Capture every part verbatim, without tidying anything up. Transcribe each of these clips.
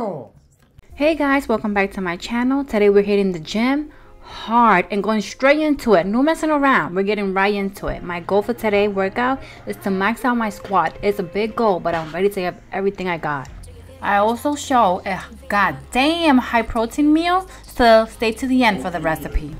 channel. Hey guys, welcome back to my channel. Today we're hitting the gym hard and going straight into it. No messing around, we're getting right into it. My goal for today's workout is to max out my squat. It's a big goal, but I'm ready to have everything I got. I also show a goddamn high protein meal, so stay to the end for the recipe.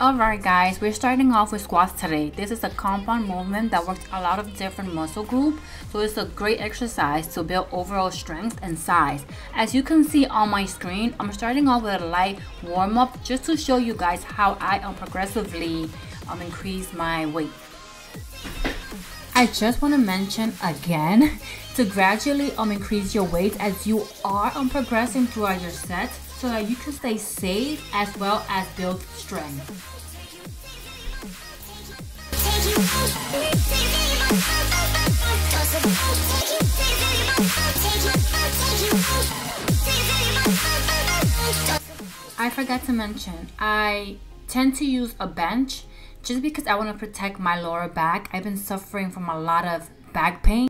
Alright guys, we're starting off with squats today. This is a compound movement that works a lot of different muscle groups, so it's a great exercise to build overall strength and size. As you can see on my screen, I'm starting off with a light warm-up just to show you guys how I am progressively um, increase my weight. I just want to mention again to gradually um, increase your weight as you are um, progressing throughout your sets, so that you can stay safe as well as build strength. I forgot to mention, I tend to use a bench just because I want to protect my lower back. I've been suffering from a lot of back pain.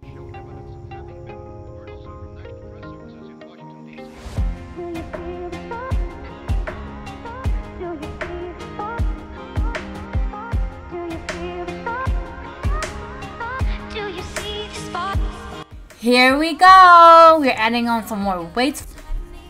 Here we go! We're adding on some more weights.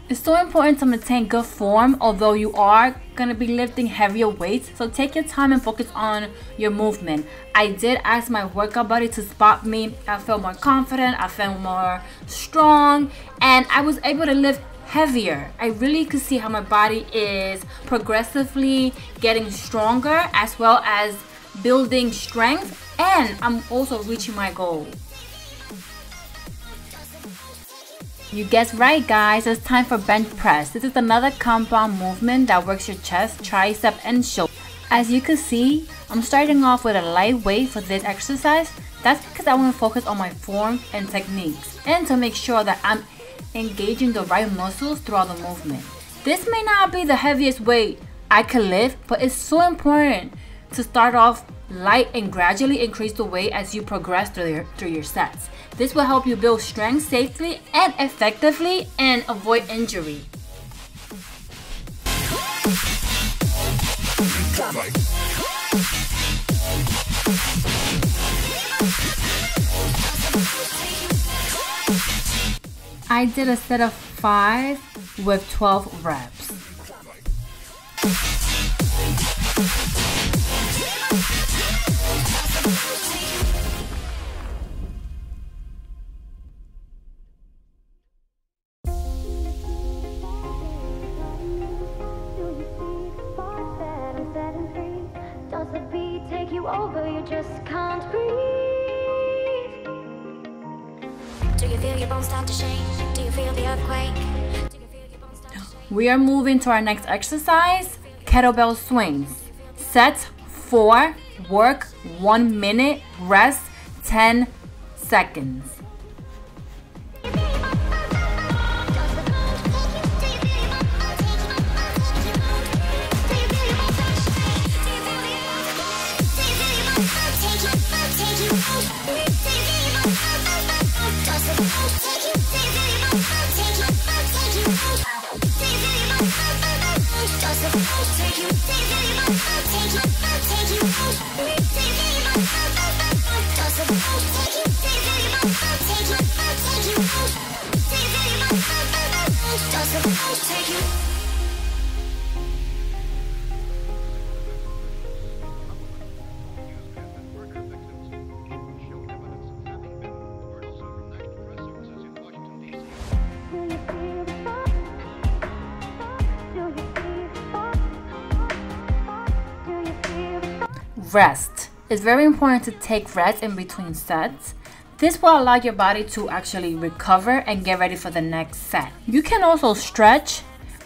It's so important to maintain good form, although you are going to be lifting heavier weights, so take your time and focus on your movement. I did ask my workout buddy to spot me. I felt more confident, I felt more strong, and I was able to lift heavier. I really could see how my body is progressively getting stronger as well as building strength, and I'm also reaching my goal. You guessed right guys, it's time for bench press. This is another compound movement that works your chest, tricep, and shoulder. As you can see, I'm starting off with a light weight for this exercise. That's because I want to focus on my form and techniques, and to make sure that I'm engaging the right muscles throughout the movement. This may not be the heaviest weight I can lift, but it's so important to start off light and gradually increase the weight as you progress through your, through your sets. This will help you build strength safely and effectively and avoid injury. I did a set of five with twelve reps. Over, you just can't breathe. Do you feel your bones start to shake? Do you feel the earthquake? Do you feel your bones start to shake? We are moving to our next exercise, kettlebell swings. Set four, work one minute, rest ten seconds. Rest. It's very important to take rest in between sets. This will allow your body to actually recover and get ready for the next set. You can also stretch,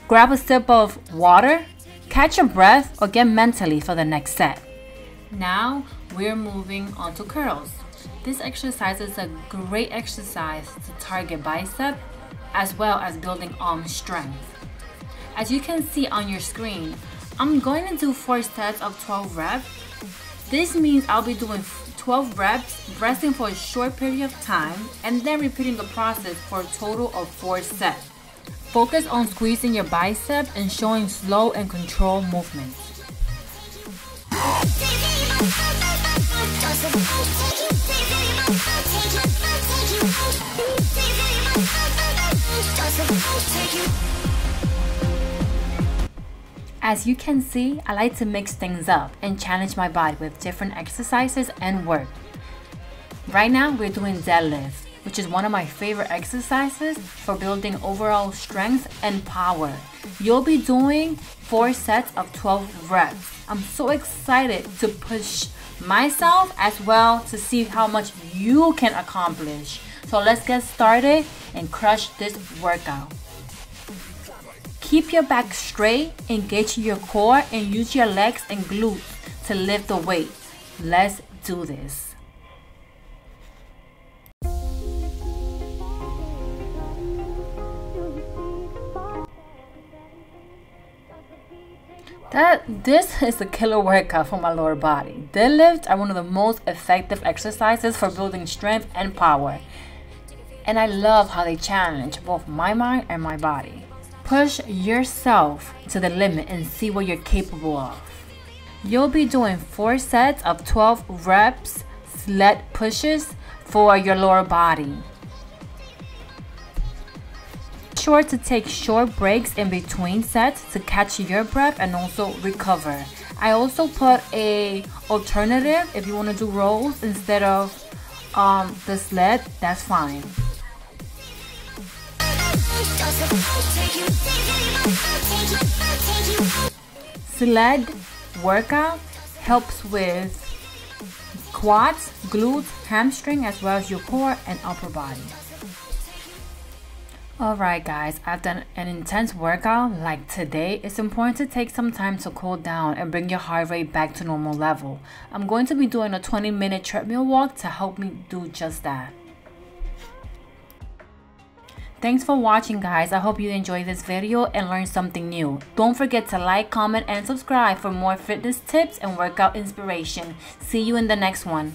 grab a sip of water, catch your breath, or get mentally for the next set. Now we're moving on to curls. This exercise is a great exercise to target bicep as well as building arm strength. As you can see on your screen, I'm going to do four sets of twelve reps. This means I'll be doing twelve reps, resting for a short period of time, and then repeating the process for a total of four sets. Focus on squeezing your bicep and showing slow and controlled movements. As you can see, I like to mix things up and challenge my body with different exercises and work. Right now, we're doing deadlifts, which is one of my favorite exercises for building overall strength and power. You'll be doing four sets of twelve reps. I'm so excited to push myself as well to see how much you can accomplish. So let's get started and crush this workout. Keep your back straight, engage your core, and use your legs and glutes to lift the weight. Let's do this. That, this is a killer workout for my lower body. Deadlifts are one of the most effective exercises for building strength and power. And I love how they challenge both my mind and my body. Push yourself to the limit and see what you're capable of. You'll be doing four sets of twelve reps, sled pushes for your lower body. Be sure to take short breaks in between sets to catch your breath and also recover. I also put a alternative if you want to do rolls instead of um, the sled, that's fine. Sled workout helps with quads, glutes, hamstring, as well as your core and upper body. Alright guys, I've done an intense workout like today. It's important to take some time to cool down and bring your heart rate back to normal level. I'm going to be doing a twenty minute treadmill walk to help me do just that. Thanks for watching guys. I hope you enjoyed this video and learned something new. Don't forget to like, comment, and subscribe for more fitness tips and workout inspiration. See you in the next one.